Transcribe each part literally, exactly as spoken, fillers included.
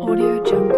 AudioJungle.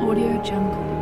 AudioJungle.